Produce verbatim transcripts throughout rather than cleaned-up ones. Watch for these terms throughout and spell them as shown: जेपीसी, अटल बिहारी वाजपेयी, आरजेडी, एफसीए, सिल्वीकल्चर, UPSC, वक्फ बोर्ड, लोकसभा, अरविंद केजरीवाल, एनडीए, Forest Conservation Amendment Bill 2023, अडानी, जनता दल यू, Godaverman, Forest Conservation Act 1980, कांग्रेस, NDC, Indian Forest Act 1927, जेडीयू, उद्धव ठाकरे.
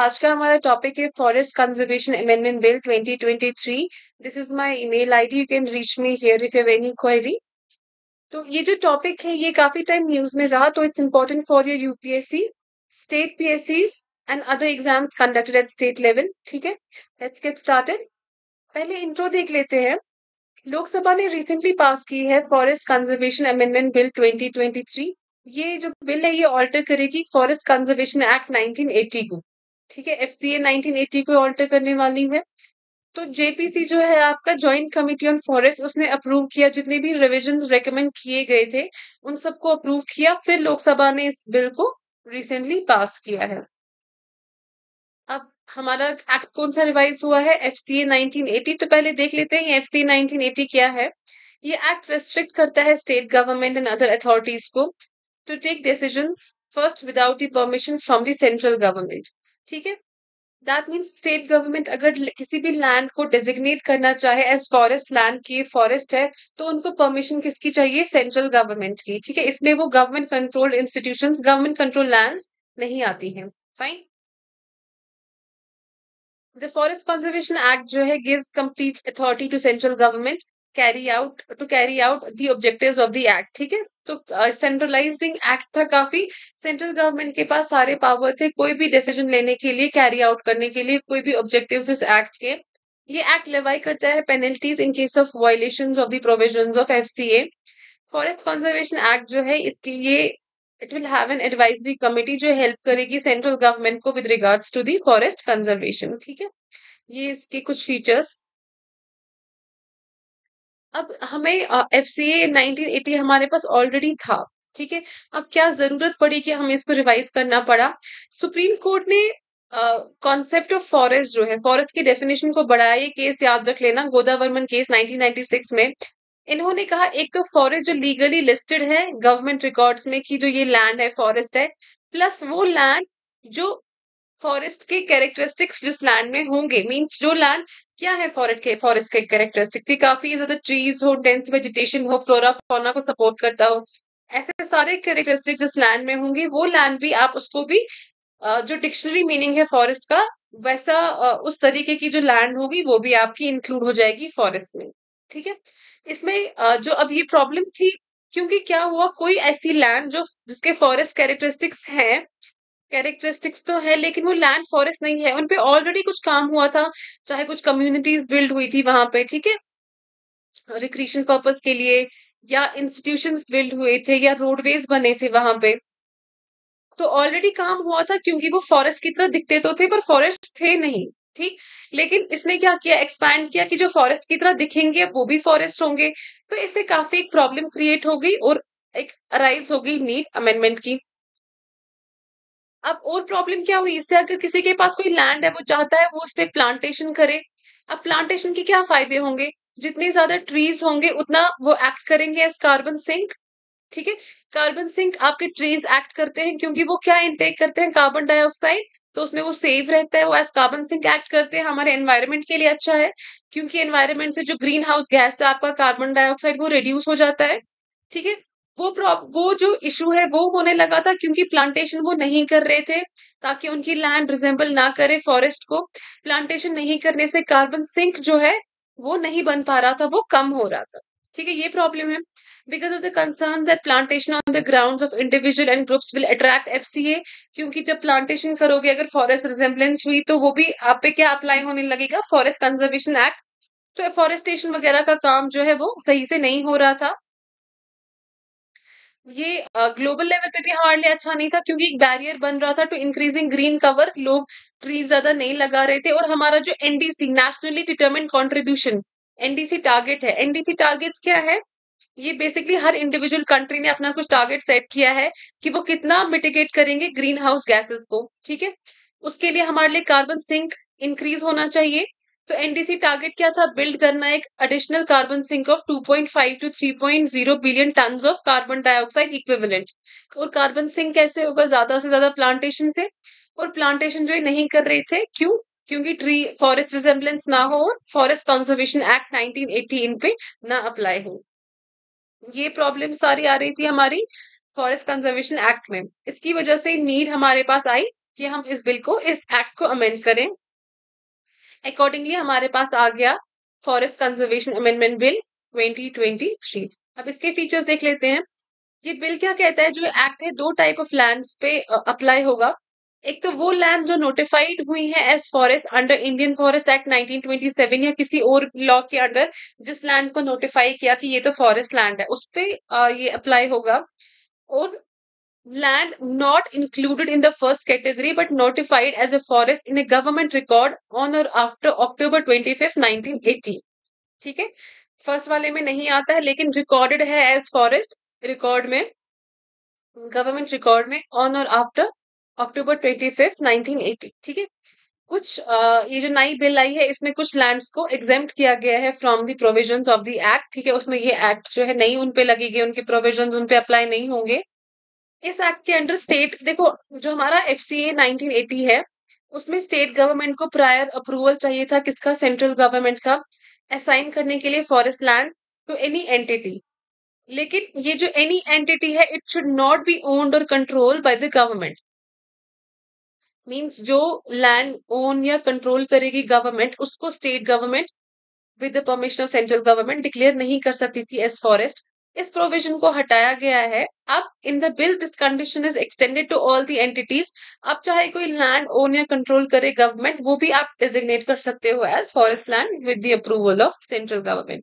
आज का हमारा टॉपिक है forest conservation amendment bill twenty twenty three. This is my email ID, you can reach me here if you have any query. तो ये जो topic है ये काफी टाइम न्यूज में रहा, तो it's important for your UPSC, state पीएससीज and other exams conducted at state level. ठीक है, लेट्स गेट स्टार्टेड। पहले इंट्रो देख लेते हैं। लोकसभा ने रिसेंटली पास की है forest conservation amendment bill twenty twenty three. ये जो बिल है ये ऑल्टर करेगी forest conservation act nineteen eighty को। ठीक है, एफसीए नाइनटीन एटी को ऑल्टर करने वाली है। तो जेपीसी जो है आपका ज्वाइंट कमिटी ऑन फॉरेस्ट, उसने अप्रूव किया, जितने भी रिविजन्स रेकमेंड किए गए थे उन सबको अप्रूव किया, फिर लोकसभा ने इस बिल को रिसेंटली पास किया है। अब हमारा एक्ट कौन सा रिवाइज हुआ है? एफसीए nineteen eighty. तो पहले देख लेते हैं ये एफसीए नाइनटीन एटी क्या है। ये एक्ट रेस्ट्रिक्ट करता है state government and other authorities को to take decisions first without the permission from the central government। ठीक है, that means state government अगर किसी भी land को designate करना चाहे as forest land की forest है, तो उनको permission किसकी चाहिए? Central government की। ठीक है, इसमें वो government controlled institutions, government controlled lands नहीं आती हैं। Fine। The Forest Conservation Act जो है gives complete authority to central government carry out to carry out the objectives of the act। ठीक है, तो सेंट्रलाइजिंग एक्ट था काफी, सेंट्रल गवर्नमेंट के पास सारे पावर थे कोई भी डिसीजन लेने के लिए, कैरी आउट करने के लिए कोई भी ऑब्जेक्टिव्स इस एक्ट के। ये एक्ट लेवाई करता है penalties in case of violations of the provisions of एफसीए। Forest conservation act जो है इसके लिए it will have an advisory committee जो हेल्प करेगी सेंट्रल गवर्नमेंट को with regards to the forest conservation. ठीक है, ये इसके कुछ फीचर्स। अब हमें एफसीए नाइनटीन एटी हमारे पास ऑलरेडी था। ठीक है, अब क्या जरूरत पड़ी कि हमें इसको रिवाइज करना पड़ा? सुप्रीम कोर्ट ने कॉन्सेप्ट ऑफ फॉरेस्ट जो है, फॉरेस्ट की डेफिनेशन को बढ़ाया। ये केस याद रख लेना, Godavarman case nineteen ninety six में। इन्होंने कहा एक तो फॉरेस्ट जो लीगली लिस्टेड है गवर्नमेंट रिकॉर्ड्स में कि जो ये लैंड है फॉरेस्ट है, प्लस वो लैंड जो फॉरेस्ट के कैरेक्टरिस्टिक्स जिस लैंड में होंगे, मींस जो लैंड क्या है फॉरेस्ट के फॉरेस्ट के कैरेक्टरिस्टिक्स, काफी ज्यादा ट्रीज हो, डेंस वेजिटेशन हो, फ्लोरा फौना को सपोर्ट करता हो, ऐसे सारे कैरेक्टरिस्टिक्स जिस लैंड में होंगे वो लैंड भी आप उसको भी जो डिक्शनरी मीनिंग है फॉरेस्ट का वैसा उस तरीके की जो लैंड होगी वो भी आपकी इंक्लूड हो जाएगी फॉरेस्ट में। ठीक है, इसमें जो अब ये प्रॉब्लम थी क्योंकि क्या हुआ, कोई ऐसी लैंड जो जिसके फॉरेस्ट कैरेक्टरिस्टिक्स है कैरेक्टरिस्टिक्स तो है लेकिन वो लैंड फॉरेस्ट नहीं है, उनपे ऑलरेडी कुछ काम हुआ था, चाहे कुछ कम्युनिटीज बिल्ड हुई थी वहां पे, ठीक है, रिक्रिएशन पर्पस के लिए, या इंस्टीट्यूशंस बिल्ड हुए थे, या रोडवेज बने थे वहां पे, तो ऑलरेडी काम हुआ था क्योंकि वो फॉरेस्ट की तरह दिखते तो थे पर फॉरेस्ट थे नहीं। ठीक, लेकिन इसने क्या किया, एक्सपैंड किया कि जो फॉरेस्ट की तरह दिखेंगे वो भी फॉरेस्ट होंगे। तो इससे काफी एक प्रॉब्लम क्रिएट हो गई और एक अराइज हो गई नीड अमेंडमेंट की। अब और प्रॉब्लम क्या हुई इससे, अगर किसी के पास कोई लैंड है वो चाहता है वो उस पर प्लांटेशन करे, अब प्लांटेशन के क्या फायदे होंगे? जितने ज्यादा ट्रीज होंगे उतना वो एक्ट करेंगे एज कार्बन सिंक। ठीक है, कार्बन सिंक आपके ट्रीज एक्ट करते हैं क्योंकि वो क्या इनटेक करते हैं, कार्बन डाइऑक्साइड, तो उसमें वो सेव रहता है, वो एज कार्बन सिंक एक्ट करते हैं, हमारे एनवायरमेंट के लिए अच्छा है क्योंकि एनवायरमेंट से जो ग्रीन हाउस गैस है आपका कार्बन डाइऑक्साइड वो रिड्यूस हो जाता है। ठीक है, वो वो जो इशू है वो होने लगा था क्योंकि प्लांटेशन वो नहीं कर रहे थे ताकि उनकी लैंड रिजेंबल ना करे फॉरेस्ट को। प्लांटेशन नहीं करने से कार्बन सिंक जो है वो नहीं बन पा रहा था, वो कम हो रहा था। ठीक है, ये प्रॉब्लम है। Because of the concern that plantation on the grounds of individual and groups will attract एफसीए, क्योंकि जब प्लांटेशन करोगे अगर फॉरेस्ट रिजेम्बलेंस हुई तो वो भी आप पे क्या अप्लाई होने लगेगा, फॉरेस्ट कंजर्वेशन एक्ट। तो एफॉरेस्टेशन वगैरह का काम जो है वो सही से नहीं हो रहा था। ये ग्लोबल लेवल पे भी हमारे लिए अच्छा नहीं था क्योंकि एक बैरियर बन रहा था टू इंक्रीजिंग ग्रीन कवर, लोग ट्रीज ज्यादा नहीं लगा रहे थे। और हमारा जो NDC nationally determined contribution, NDC target है, एनडीसी टारगेट्स क्या है, ये बेसिकली हर इंडिविजुअल कंट्री ने अपना कुछ टारगेट सेट किया है कि वो कितना मिटिगेट करेंगे ग्रीन हाउस गैसेस को। ठीक है, उसके लिए हमारे लिए कार्बन सिंक इंक्रीज होना चाहिए। तो एनडीसी टारगेट क्या था, बिल्ड करना एक additional carbon sink of two point five to three point zero billion ton of carbon dioxide equivalent. और कार्बन सिंक कैसे होगा, ज्यादा से ज्यादा प्लांटेशन से, और प्लांटेशन जो नहीं कर रहे थे क्यों, क्योंकि ट्री फॉरेस्ट रिजेम्बलेंस ना हो और forest conservation act nineteen eighty इन पे ना अप्लाई हो। ये प्रॉब्लम सारी आ रही थी हमारी फॉरेस्ट कंजर्वेशन एक्ट में, इसकी वजह से नीड हमारे पास आई कि हम इस बिल को, इस एक्ट को अमेंड करें। अकॉर्डिंगली हमारे पास आ गया forest conservation amendment bill twenty twenty three. अब इसके फीचर्स देख लेते हैं। ये बिल क्या कहता है, जो एक्ट है दो टाइप ऑफ लैंड्स पे अप्लाई होगा। एक तो वो लैंड जो नोटिफाइड हुई है as forest under Indian forest act nineteen twenty seven या किसी और लॉ के अंडर, जिस लैंड को नोटिफाई किया कि ये तो फॉरेस्ट लैंड है, उस पे ये अप्लाई होगा। और land not included in the first category but notified as a forest in a government record on or after October twenty fifth nineteen eighty. ठीक है, फर्स्ट वाले में नहीं आता है लेकिन रिकॉर्डेड है एज फॉरेस्ट रिकॉर्ड में, गवर्नमेंट रिकॉर्ड में, on or after October twenty fifth nineteen eighty. ठीक है, कुछ आ, ये जो नई बिल आई है इसमें कुछ लैंड्स को एग्जेम्प्ट किया गया है from the provisions of the act. ठीक है, उसमें ये एक्ट जो है नहीं उन पे लगेगी, उनके प्रोविजंस उन पे अप्लाई नहीं होंगे। इस एक्ट के अंडर स्टेट, देखो जो हमारा एफसीए नाइनटीन एटी है उसमें स्टेट गवर्नमेंट को प्रायर अप्रूवल चाहिए था, किसका, सेंट्रल गवर्नमेंट का, असाइन करने के लिए forest land to any entity. लेकिन ये जो एनी एंटिटी है, it should not be owned or controlled by the government. Means जो लैंड ओन या कंट्रोल करेगी गवर्नमेंट, उसको state government with the permission of central government declare नहीं कर सकती थी एज फॉरेस्ट। इस प्रोविजन को हटाया गया है। अब in the bill this condition is extended to all the entities. अब चाहे कोई लैंड ओन या कंट्रोल करे गवर्नमेंट, वो भी आप डिजिग्नेट कर सकते हो as forest land with the approval of central government.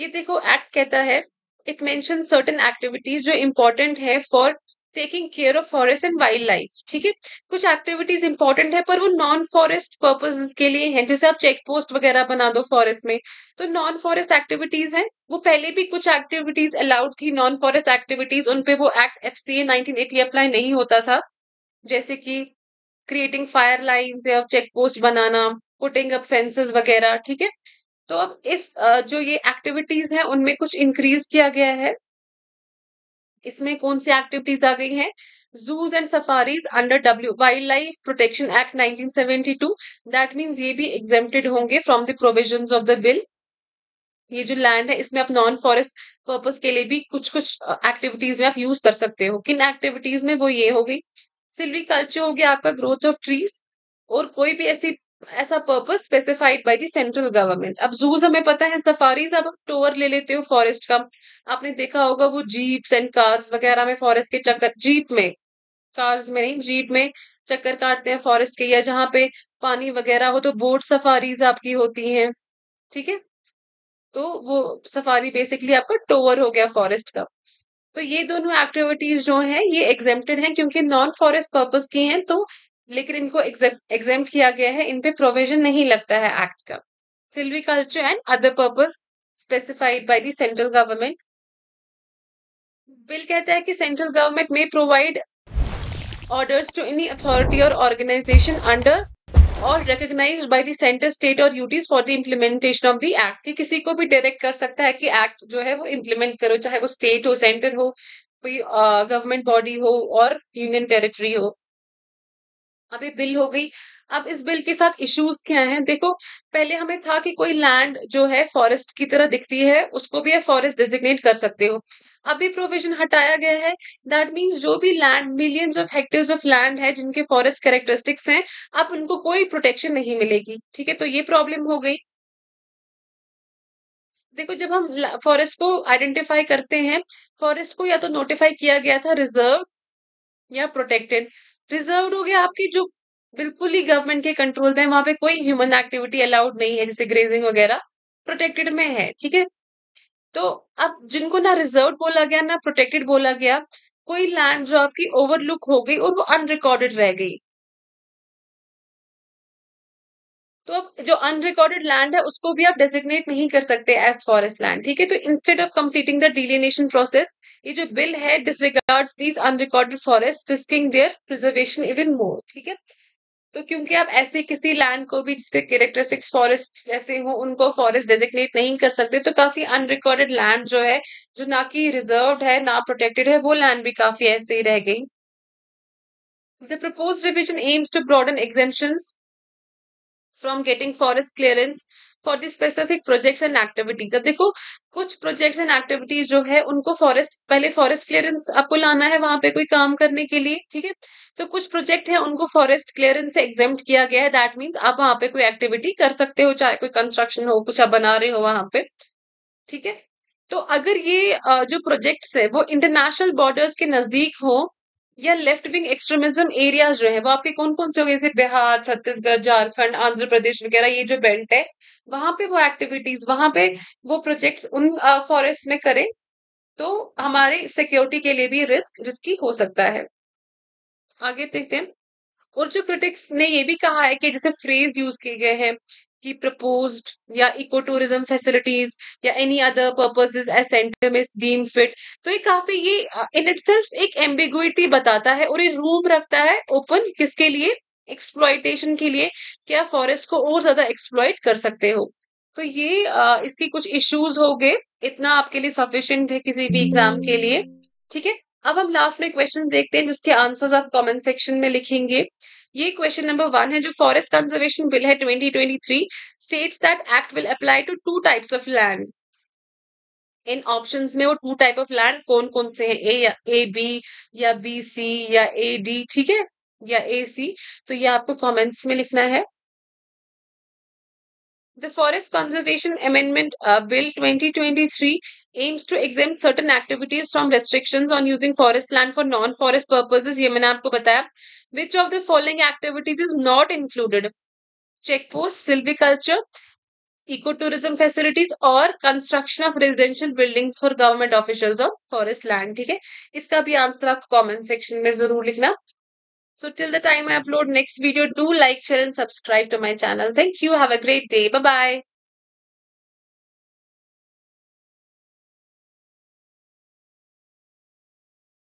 ये देखो एक्ट कहता है, इट मेंशन सर्टेन एक्टिविटीज जो इम्पोर्टेंट है for taking care of forest and wild life. ठीक है, कुछ एक्टिविटीज इंपॉर्टेंट है पर वो नॉन फॉरेस्ट पर्पसेस के लिए हैं, जैसे आप चेक पोस्ट वगैरह बना दो फॉरेस्ट में, तो नॉन फॉरेस्ट एक्टिविटीज हैं। वो पहले भी कुछ एक्टिविटीज अलाउड थी, नॉन फॉरेस्ट एक्टिविटीज, उनपे वो act एफसीए nineteen eighty apply नहीं होता था, जैसे कि क्रिएटिंग फायर लाइन्स या चेक पोस्ट बनाना, पुटिंग अप फेंसेस वगैरह। ठीक है, तो अब इस जो ये एक्टिविटीज हैं उनमें कुछ इंक्रीज किया गया है। इसमें कौन सी एक्टिविटीज आ गई हैं, zoos and safaris under W wild life protection act nineteen seventy two, that means ये भी एग्जेम्प्टेड होंगे from the provisions of the bill. ये जो लैंड है इसमें आप नॉन फॉरेस्ट पर्पस के लिए भी कुछ कुछ एक्टिविटीज में आप यूज कर सकते हो। किन एक्टिविटीज में, वो ये होगी, सिल्वी कल्चर हो गया आपका, ग्रोथ ऑफ ट्रीज, और कोई भी ऐसी ऐसा purpose specified by the central government. अब जूज हमें पता है, सफारीज अब टूर ले लेते हो फॉरेस्ट का, आपने देखा होगा वो जीप्स एंड कार्स वगैरह में फॉरेस्ट के चक्कर, जीप में, कार्स में नहीं, जीप में चक्कर काटते हैं फॉरेस्ट के, या जहां पे पानी वगैरह हो तो बोट सफारीज आपकी होती हैं। ठीक है, तो वो सफारी बेसिकली आपका टूर हो गया फॉरेस्ट का। तो ये दोनों एक्टिविटीज जो है ये एग्जेम्प्टेड है क्योंकि नॉन फॉरेस्ट पर्पस की है, तो लेकिन इनको एग्जेम्प्ट किया गया है, इन पे प्रोविजन नहीं लगता है एक्ट का। सिल्वीकल्चर and other purpose specified by the central government. Bill कहता है कि सेंट्रल गवर्नमेंट में provide orders to any authority और ऑर्गेनाइजेशन अंडर और recognised by the centre, state और UTs for the implementation of the act. कि किसी को भी डायरेक्ट कर सकता है कि एक्ट जो है वो इम्प्लीमेंट करो, चाहे वो स्टेट हो, सेंटर हो, कोई गवर्नमेंट बॉडी हो और यूनियन टेरिटरी हो। अब ये बिल हो गई। अब इस बिल के साथ इश्यूज क्या हैं, देखो पहले हमें था कि कोई लैंड जो है फॉरेस्ट की तरह दिखती है उसको भी आप फॉरेस्ट डिजिग्नेट कर सकते हो। अब ये प्रोविजन हटाया गया है, दैट मींस जो भी land, millions of hectares of land है जिनके फॉरेस्ट कैरेक्टरिस्टिक्स हैं, अब उनको कोई प्रोटेक्शन नहीं मिलेगी। ठीक है, तो ये प्रॉब्लम हो गई। देखो जब हम फॉरेस्ट को आइडेंटिफाई करते हैं, फॉरेस्ट को या तो नोटिफाई किया गया था रिजर्व या प्रोटेक्टेड। रिजर्व हो गया आपकी जो बिल्कुल ही गवर्नमेंट के कंट्रोल में, वहां पे कोई ह्यूमन एक्टिविटी अलाउड नहीं है, जैसे ग्रेजिंग वगैरह। प्रोटेक्टेड में है, ठीक है, तो अब जिनको ना रिजर्व बोला गया ना प्रोटेक्टेड बोला गया, कोई लैंड जो आपकी ओवरलुक हो गई और वो अनरिकॉर्डेड रह गई, तो अब जो अनरिकॉर्डेड लैंड है उसको भी आप डेजिग्नेट नहीं कर सकते एज फॉरेस्ट लैंड। ठीक है, तो instead of completing the delineation process, ये जो बिल है disregards these unrecorded forest, risking their preservation even more. ठीक है, तो क्योंकि आप ऐसे किसी लैंड को भी जिसके कैरेक्टरिस्टिक्स फॉरेस्ट जैसे हो, उनको फॉरेस्ट डेजिग्नेट नहीं कर सकते, तो काफी अनरिकॉर्डेड लैंड जो है, जो ना कि रिजर्व है ना प्रोटेक्टेड है, वो लैंड भी काफी ऐसे ही रह गई। The propose revision aims to broaden exemptions from getting forest clearance for the specific projects and activities. अब देखो कुछ projects and activities जो है उनको forest पहले forest clearance आपको लाना है वहां पे कोई काम करने के लिए, ठीक है। तो कुछ project है उनको forest clearance से exempt किया गया है, that means आप वहां पे कोई activity कर सकते हो, चाहे कोई construction हो, कुछ आप बना रहे हो वहां पे, ठीक है। तो अगर ये जो प्रोजेक्ट्स है वो इंटरनेशनल बॉर्डर्स के नजदीक हो या लेफ्ट विंग एक्सट्रीमिज्म एरियाज जो है वो आपके कौन कौन से हो गए, जैसे बिहार, छत्तीसगढ़, झारखंड, आंध्र प्रदेश वगैरह, ये जो बेल्ट है वहां पे वो एक्टिविटीज, वहां पे वो प्रोजेक्ट्स उन फॉरेस्ट में करें तो हमारे सिक्योरिटी के लिए भी रिस्क रिस्की हो सकता है। आगे देखते हैं। और जो क्रिटिक्स ने ये भी कहा है कि जैसे फ्रेज यूज किए गए हैं कि प्रपोज्ड या इको टूरिज्म फैसिलिटीज या any other purposes as centre में डीम फिट, तो ये काफी ये इन इटसेल्फ एक एम्बिगुइटी बताता है और ये रूम रखता है ओपन किसके लिए, एक्सप्लॉयटेशन के लिए, क्या फॉरेस्ट को और ज्यादा एक्सप्लॉयट कर सकते हो। तो ये आ, इसकी कुछ इश्यूज हो गए, इतना आपके लिए सफिशिएंट है किसी भी एग्जाम के लिए, ठीक है। अब हम लास्ट में क्वेश्चन देखते हैं जिसके आंसर्स आप कमेंट सेक्शन में लिखेंगे। ये क्वेश्चन नंबर वन है जो फॉरेस्ट कंजर्वेशन बिल है twenty twenty three states that act will apply to two types of land. इन ऑप्शंस में वो टू टाइप ऑफ लैंड कौन कौन से हैं, ए या ए बी या बी सी या ए डी, ठीक है, या ए सी। तो ये आपको कमेंट्स में लिखना है। The Forest Conservation Amendment uh, Bill twenty twenty-three aims to exempt certain activities from restrictions on using forest land for non-forest purposes. ये मैंने आपको बताया। Which of the following activities is not included? Check posts, silviculture, ecotourism facilities और construction of residential buildings for government officials on forest land, ठीक है। इसका भी answer आप कमेंट सेक्शन में जरूर लिखना। So till the time I upload next video, do like, share and subscribe to my channel. Thank you. Have a great day. Bye-bye.